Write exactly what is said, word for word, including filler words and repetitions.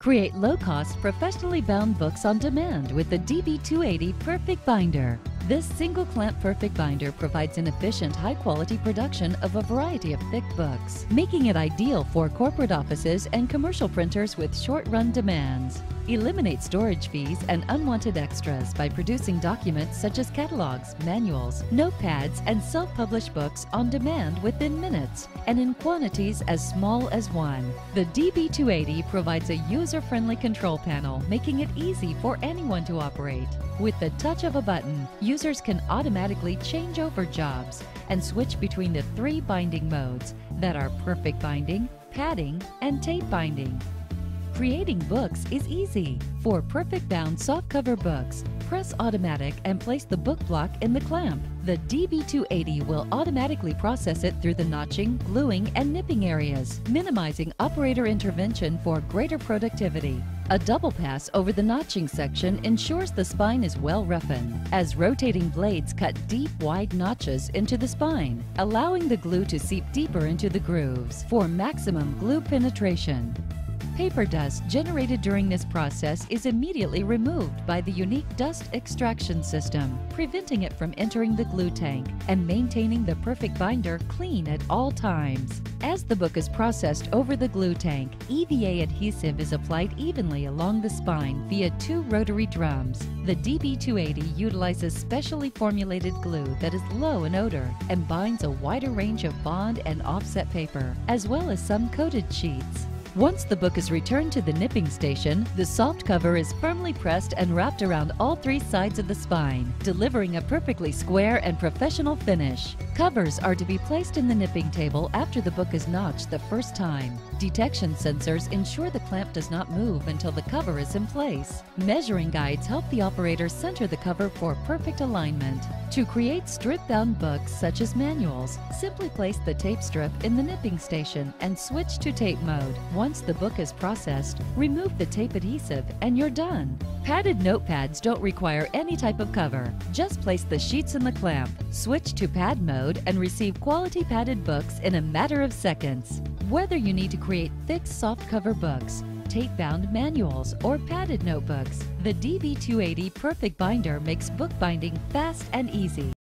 Create low-cost, professionally bound books on demand with the D B two eighty Perfect Binder. This single-clamp Perfect Binder provides an efficient, high-quality production of a variety of thick books, making it ideal for corporate offices and commercial printers with short-run demands. Eliminate storage fees and unwanted extras by producing documents such as catalogs, manuals, notepads, and self-published books on demand within minutes and in quantities as small as one. The D B two eighty provides a user-friendly control panel, making it easy for anyone to operate. With the touch of a button, users can automatically change over jobs and switch between the three binding modes that are perfect binding, padding, and tape binding. Creating books is easy. For perfect bound softcover books, press automatic and place the book block in the clamp. The D B two eighty will automatically process it through the notching, gluing, and nipping areas, minimizing operator intervention for greater productivity. A double pass over the notching section ensures the spine is well roughened, as rotating blades cut deep, wide notches into the spine, allowing the glue to seep deeper into the grooves for maximum glue penetration. Paper dust generated during this process is immediately removed by the unique dust extraction system, preventing it from entering the glue tank and maintaining the perfect binder clean at all times. As the book is processed over the glue tank, E V A adhesive is applied evenly along the spine via two rotary drums. The D B two eighty utilizes specially formulated glue that is low in odor and binds a wider range of bond and offset paper, as well as some coated sheets. Once the book is returned to the nipping station, the soft cover is firmly pressed and wrapped around all three sides of the spine, delivering a perfectly square and professional finish. Covers are to be placed in the nipping table after the book is notched the first time. Detection sensors ensure the clamp does not move until the cover is in place. Measuring guides help the operator center the cover for perfect alignment. To create strip-bound books such as manuals, simply place the tape strip in the nipping station and switch to tape mode. Once the book is processed, remove the tape adhesive and you're done. Padded notepads don't require any type of cover. Just place the sheets in the clamp, switch to pad mode, and receive quality padded books in a matter of seconds. Whether you need to create thick softcover books, tape-bound manuals, or padded notebooks, the D B two eighty Perfect Binder makes book binding fast and easy.